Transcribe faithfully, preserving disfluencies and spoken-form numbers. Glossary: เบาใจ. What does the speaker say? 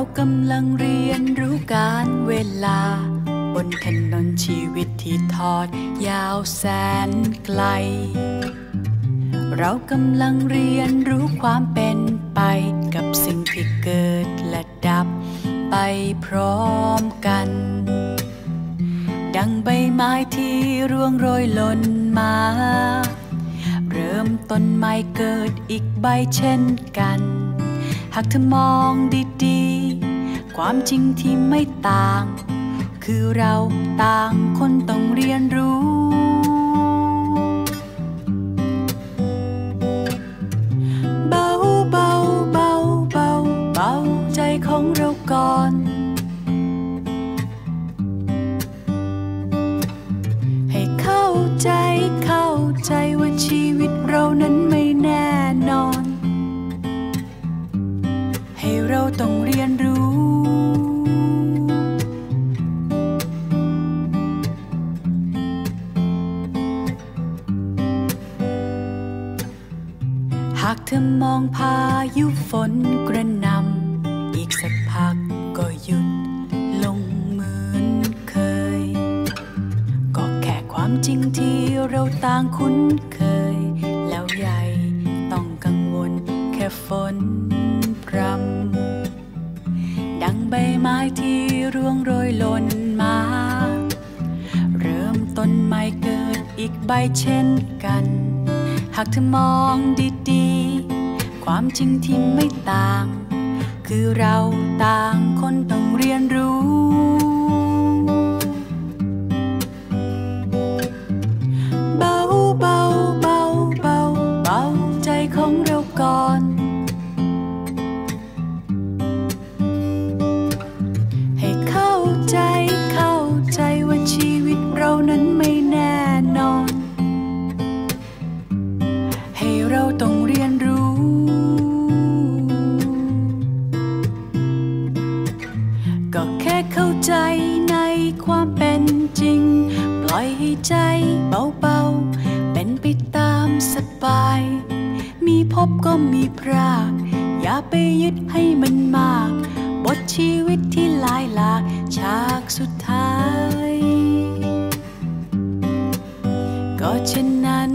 เรากำลังเรียนรู้การเวลาบนถนนชีวิตที่ทอดยาวแสนไกลเรากำลังเรียนรู้ความเป็นไปกับสิ่งที่เกิดและดับไปพร้อมกันดังใบไม้ที่ร่วงโรยหล่นมาเริ่มต้นใหม่เกิดอีกใบเช่นกันหากเธอมองดีๆความจริงที่ไม่ต่างคือเราต่างคนต้องเรียนรู้เบาเบาเบาเบาเบาใจของเราก่อนให้เข้าใจเข้าใจว่าชีวิตเรานั้นไม่แน่นอนให้เราต้องเรียนรู้หากเธอมองพายุฝนกระหน่ำอีกสักพักก็หยุดลงเหมือนเคยก็แค่ความจริงที่เราต่างคุ้นเคยแล้วใหญ่ต้องกังวลแค่ฝนพรำดังใบไม้ที่ร่วงโรยหล่นมาเริ่มต้นใหม่เกิดอีกใบเช่นกันหากเธอมองดีๆความจริงที่ไม่ต่างคือเราต่างคนต้องเรียนรู้เบาเบาเบาเบาเบาใจของเราก่อนให้เข้าใจเข้าใจว่าชีวิตเรานั้นไม่แน่นอนเราต้องเรียนรู้ก็แค่เข้าใจในความเป็นจริงปล่อยให้ใจเบาๆเป็นไปตามสบายมีพบก็มีพรากอย่าไปยึดให้มันมากบทชีวิตที่หลายหลากฉากสุดท้ายก็เช่นนั้น